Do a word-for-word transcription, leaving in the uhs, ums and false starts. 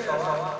手啊！